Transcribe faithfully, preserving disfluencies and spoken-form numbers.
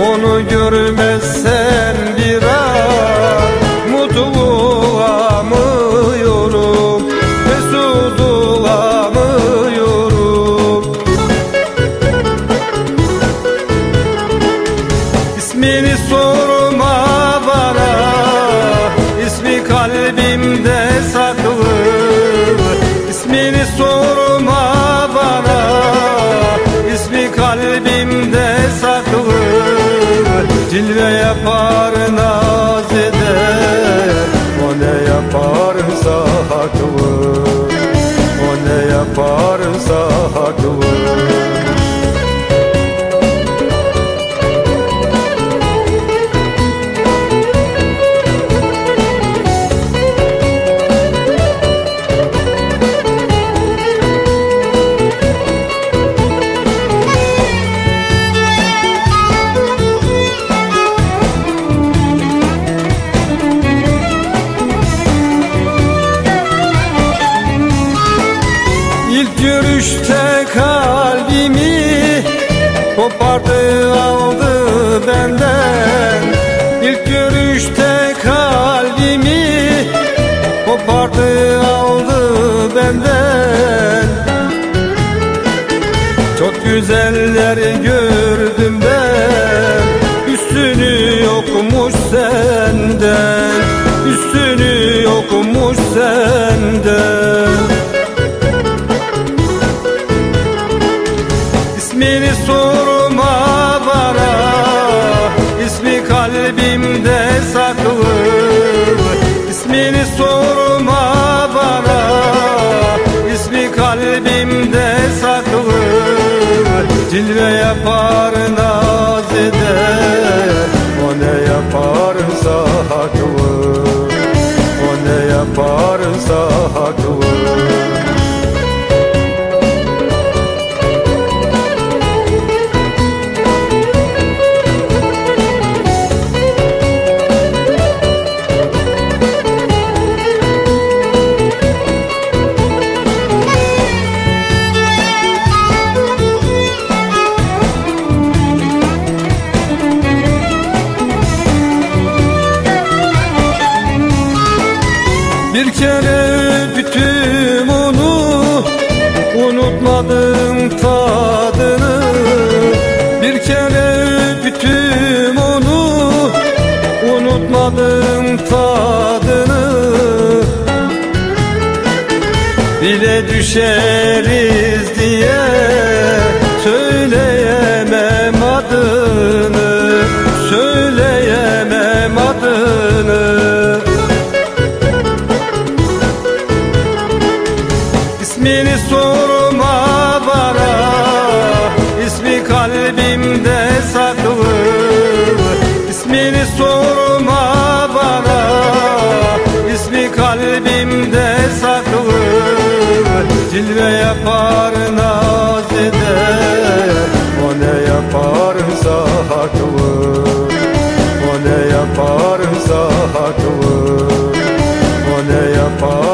onu görmezsen bir an mutlu olamıyorum, mesut olamıyorum. İsmini sorma bana, ismi kalbimde saklı. İsmini sorma bana, ismi kalbimde saklı. Cilve yapar naz eder, o ne yaparsa haklı, o ne yaparsa haklı. Görüşte kalbimi kopardı aldı benden. İlk görüşte kalbimi kopardı aldı benden. Çok güzeller gördüm ben, üstünü yokmuş senden, üstünü yokmuş senden. İsmini sorma bana, ismi kalbimde saklı. İsmini sorma bana, ismi kalbimde saklı. Cilve yapar naz eder, o ne yaparsa haklı, o ne yaparsa haklı. Bir kere öptüm onu, unutmadım tadını. Bir kere öptüm onu, unutmadım tadını. Dile düşeriz diye söyleyemem adını, söyleyemem adını. İsmini sorma bana, ismi kalbimde saklı. İsmini sorma bana, ismi kalbimde saklı. Cilve yapar naz eder, o ne yaparsa haklı, o ne yaparsa haklı, o ne yapar.